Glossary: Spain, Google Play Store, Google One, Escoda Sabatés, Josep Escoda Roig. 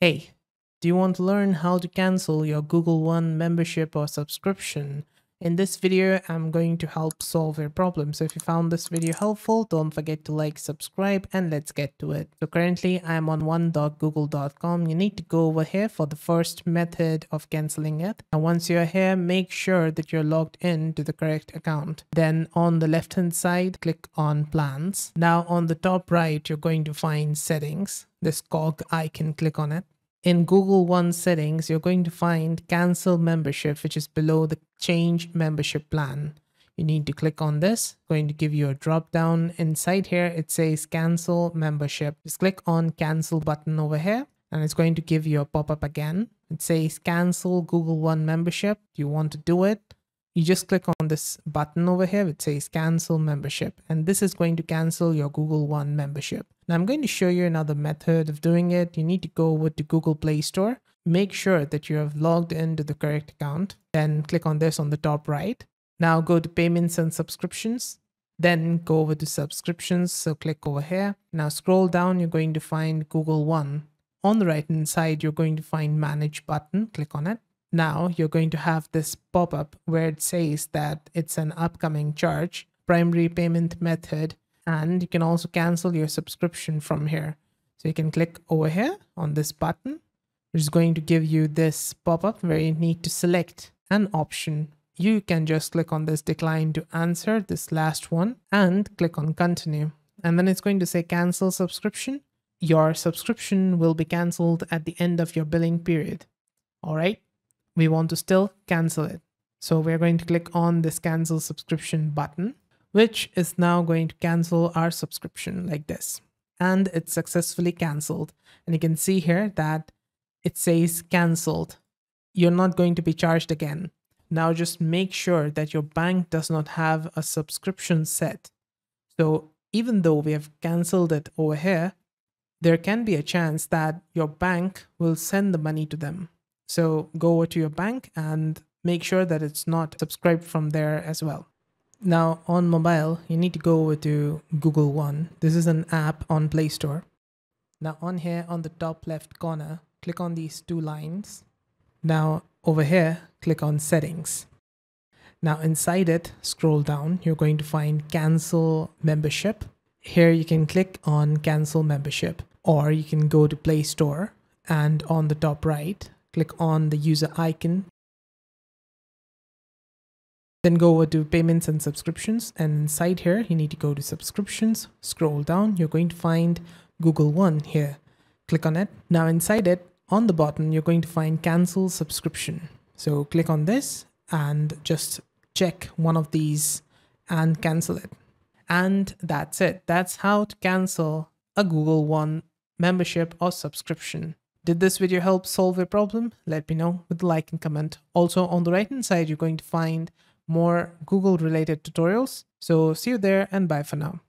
Hey, do you want to learn how to cancel your Google One membership or subscription? In this video, I'm going to help solve your problem. So if you found this video helpful, don't forget to like, subscribe, and let's get to it. So currently I'm on one.google.com. You need to go over here for the first method of canceling it. And once you're here, make sure that you're logged in to the correct account. Then on the left hand side, click on plans. Now on the top right, you're going to find settings. This cog icon, click on it. In Google One settings, you're going to find cancel membership, which is below the change membership plan. You need to click on this. It's going to give you a drop down. Inside here, it says cancel membership. Just click on cancel button over here and it's going to give you a pop-up again. It says cancel Google One membership. Do you want to do it? You just click on this button over here which says cancel membership, and this is going to cancel your Google One membership. Now I'm going to show you another method of doing it. You need to go over to Google Play Store. Make sure that you have logged into the correct account. Then click on this on the top right. Now go to payments and subscriptions. Then go over to subscriptions. So click over here. Now scroll down. You're going to find Google One. On the right hand side, you're going to find manage button. Click on it. Now you're going to have this pop-up where it says that it's an upcoming charge, primary payment method, and you can also cancel your subscription from here. So you can click over here on this button, which is going to give you this pop-up where you need to select an option. You can just click on this decline to answer, this last one, and click on continue. And then it's going to say cancel subscription. Your subscription will be canceled at the end of your billing period. All right. We want to still cancel it. So we're going to click on this cancel subscription button, which is now going to cancel our subscription like this. And it's successfully canceled. And you can see here that it says canceled. You're not going to be charged again. Now just make sure that your bank does not have a subscription set. So even though we have canceled it over here, there can be a chance that your bank will send the money to them. So go over to your bank and make sure that it's not subscribed from there as well. Now on mobile, you need to go over to Google One. This is an app on Play Store. Now on here, on the top left corner, click on these two lines. Now over here, click on settings. Now inside it, scroll down. You're going to find cancel membership. Here you can click on cancel membership, or you can go to Play Store and on the top right, click on the user icon. Then go over to payments and subscriptions, and inside here you need to go to subscriptions. Scroll down, you're going to find Google One here. Click on it. Now inside it, on the bottom, you're going to find cancel subscription. So click on this and just check one of these and cancel it. And that's it. That's how to cancel a Google One membership or subscription. Did this video help solve your problem? Let me know with a like and comment. Also on the right hand side, you're going to find more Google related tutorials. So see you there and bye for now.